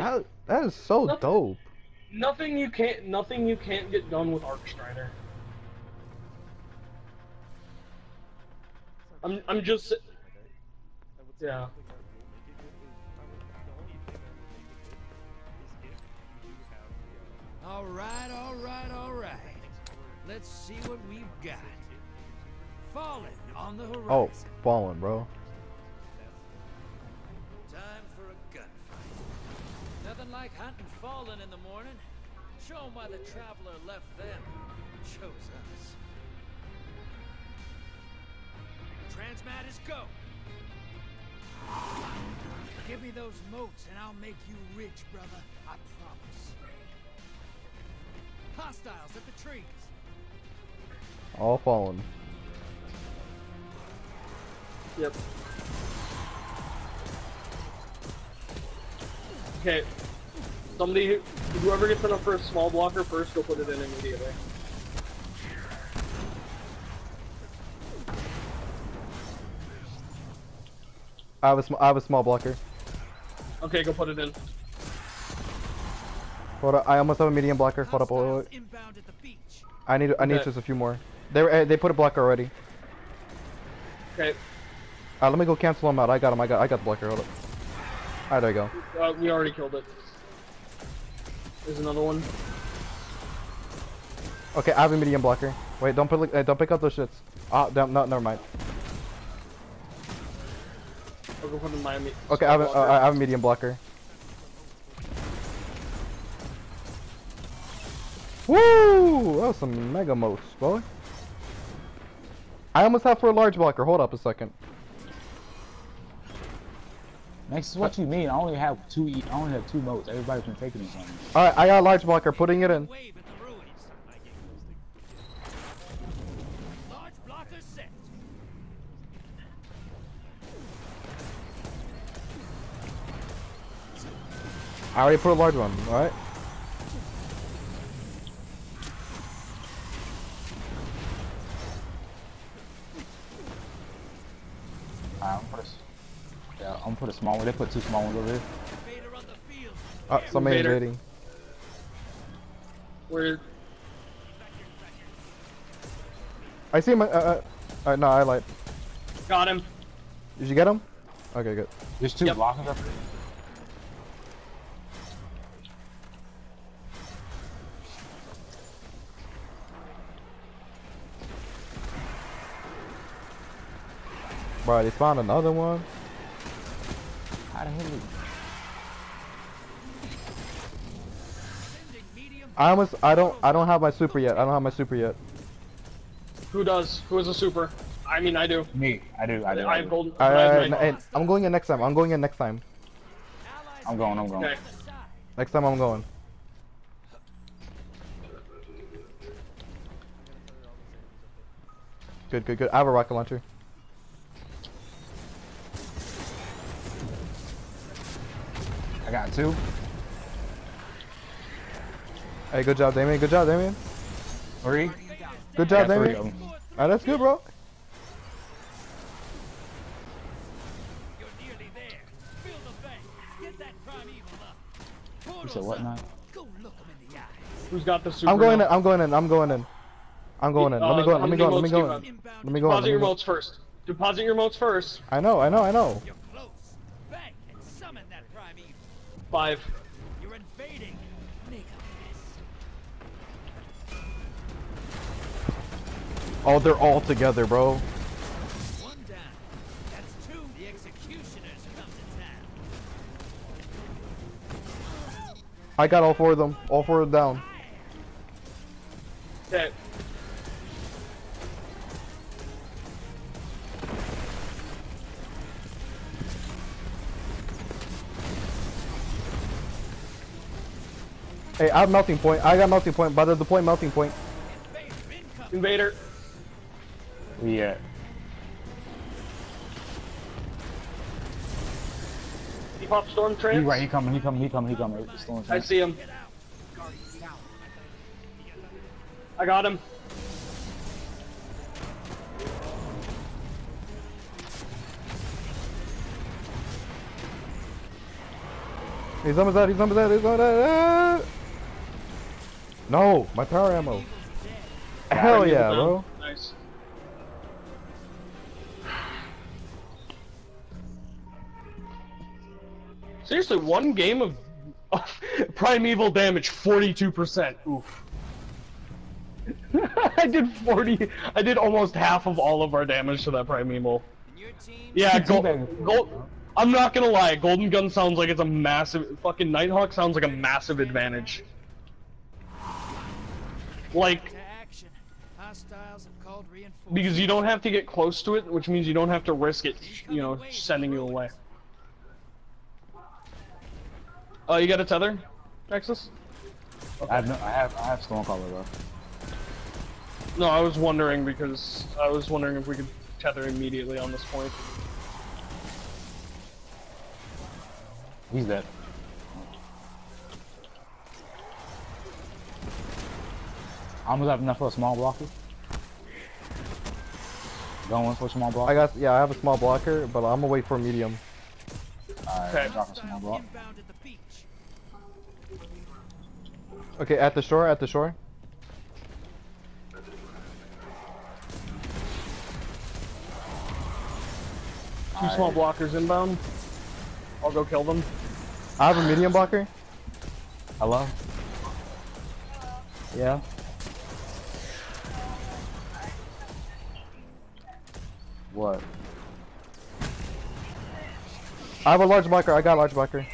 That is so dope. Nothing you can't get done with Arc Strider. I'm just. Yeah. All right. Let's see what we've got. Fallen on the horizon. Oh, fallen, bro. Time for a gunfight. Nothing like hunting fallen in the morning. Show 'em why the traveler left them, chose us. Transmat is go. Give me those moats and I'll make you rich, brother. I promise. Hostiles at the trees. All fallen. Yep. Okay. Whoever gets enough for a small blocker first, go put it in immediately. I have a small blocker. Okay, go put it in. Hold up, I almost have a medium blocker. Hold up, wait. I need just a few more. They put a blocker already. Okay. Let me go cancel them out. I got the blocker. Hold up. Alright, there you go. We already killed it. There's another one. Okay, I have a medium blocker. Wait, don't pick up those shits. No, never mind. Okay, I have a medium blocker. Woo! That was some mega moats, boy. I almost have for a large blocker. Hold up a second. Next is what you mean. I only have two moats. Everybody's been taking these on me. Alright, I got a large blocker. Putting it in. I already put a large one, alright? I'm gonna put a small one. They put two small ones over here. Oh, somebody's waiting. Where? I see my. No, I lied. Got him. Did you get him? Okay, good. There's two blockers up there. Bro, they found another one. How the hell? I don't have my super yet. Who does? Who has a super? I mean, I do. Me. I do. I have golden. I'm going in next time. I'm going. Okay. Next time I'm going. Good. I have a rocket launcher. I got two. Hey, good job, Damien. Three. Good job, Damien. Alright, that's good, bro. You're nearly there. Fill the bank. Get that primeval up. You said what now? Go look him in the eyes. Who's got the super? I'm going in. Let me go in. Deposit your moats first. I know. Five. You're invading. Make a mess. Oh, they're all together, bro. One down. That's two. The executioners come to town. I got all four of them. All four of them down. Okay. Hey, I have melting point. By the melting point. Invader. Yeah. He popped Stormtrance. He's right. He coming. Stormtrance. I see him. I got him. He's almost out, he's almost out, he's almost out. No, my power ammo. Hell yeah, bro. Nice. Seriously, one game of Primeval damage, 42%. Oof. I did almost half of all of our damage to that Primeval. Yeah, I'm not gonna lie, Golden Gun sounds like it's a massive, fucking Nighthawk sounds like a massive advantage. Like, because you don't have to get close to it, which means you don't have to risk it, you know, sending you away. Oh, you got a tether, Nexus? Okay. I have Stormcaller though. No, I was wondering because I was wondering if we could tether immediately on this point. He's dead. I almost have enough for a small blocker. Don't want for a small blocker. I got, yeah, I have a small blocker, but I'm gonna wait for a medium. Alright, okay. Drop a small block. Okay, at the shore, at the shore. Two small blockers inbound. I'll go kill them. I have a medium blocker. Hello? Yeah. What? I have a large blocker. I got a large blocker.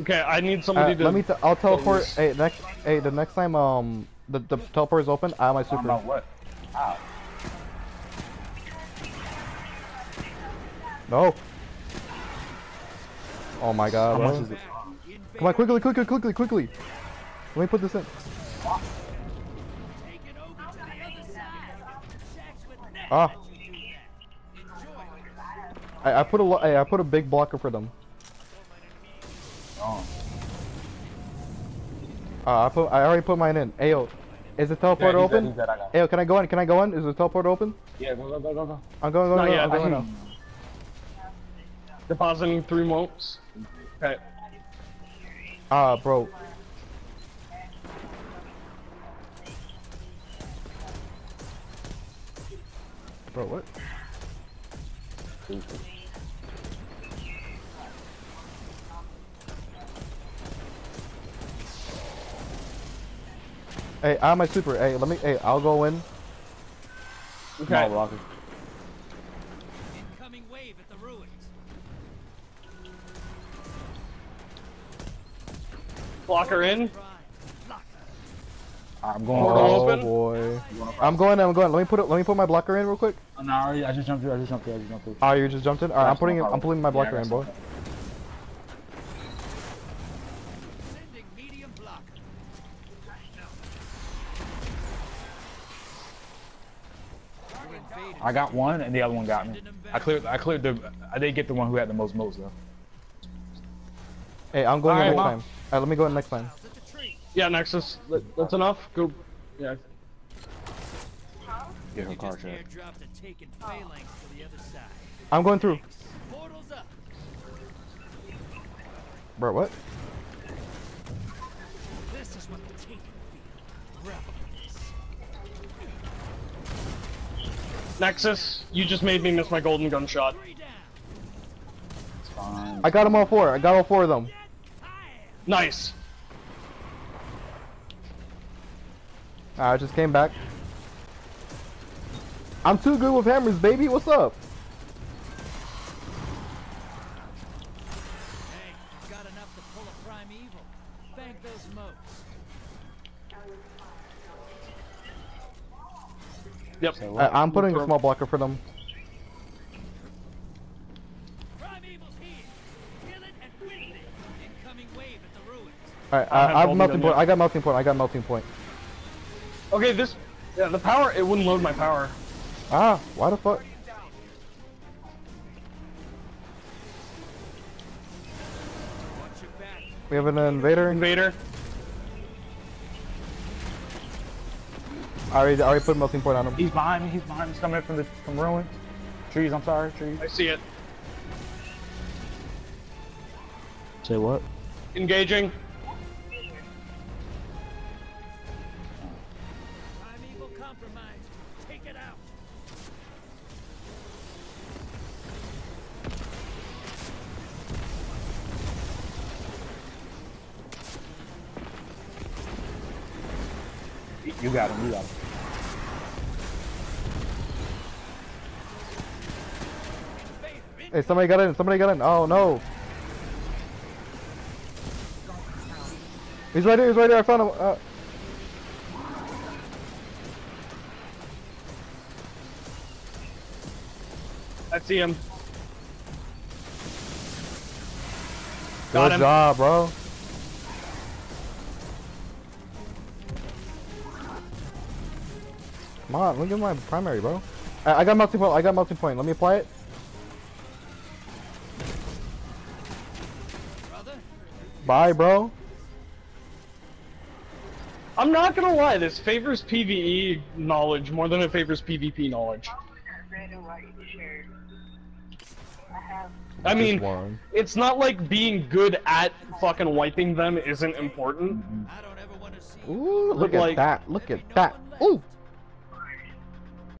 Okay, I need somebody to. Let me. I'll teleport. Hey, next. Hey, the next time the teleport is open, I have my super. About what? Ow. No. Oh my god. How much is it? Come on, quickly, quickly, quickly, quickly. Let me put this in. Ah. I put a big blocker for them. Oh. I already put mine in. Ayo, is the teleport open? He's dead, Ayo, can I go in? Can I go in? Is the teleport open? Yeah, go, go, go, go. I'm going, going, going. I'm going now. Depositing 3 moats. Okay. Ah, bro. Bro, what? Hey, I have my super. Hey, let me. Hey, I'll go in. Okay. No, incoming wave at the ruins. Blocker in. I'm going. Oh open. Boy. I'm going. I'm going. Let me put my blocker in real quick. Oh, no, I just jumped through. I just jumped through. Oh, you just jumped in. Alright, I'm pulling my blocker in, boy. Sending medium blocker. I got one, and the other one got me. I cleared the. I did get the one who had the most moves though. Hey, I'm going in next time. Alright, let me go in next time. Yeah, Nexus, that's enough. Go, yeah. Get her car check. I'm going through. Bro, what? This is what the team can be. Nexus, you just made me miss my golden gun shot. I got them all 4. I got all 4 of them. Nice. I just came back. I'm too good with hammers, baby. What's up? Hey, got enough to pull a Primeval. Thank those moats. Yep. So I'm putting a small blocker for them. Primeval's here. Kill it and win it. Incoming wave at the ruins. All right, I have melting point. I got melting point. I got melting point. Okay, this, yeah, the power, it wouldn't load my power. Ah, why the fuck? We have an invader. Invader. I already put melting point on him. He's behind me. He's behind me. He's coming up from ruins. Trees, I'm sorry, trees. I see it. Say what? Engaging. Primeval compromise. Take it out. You got him, you got him. Hey, somebody got in, somebody got in. Oh no. He's right there, I found him. I see him. Got him. Good job, bro. Come on, look at my primary, bro. I got multi-point, I got multi-point. Let me apply it. Brother. Bye, bro. I'm not gonna lie, this favors PvE knowledge more than it favors PvP knowledge. I mean, it's not like being good at fucking wiping them isn't important. Ooh, look at that, look at that. Ooh!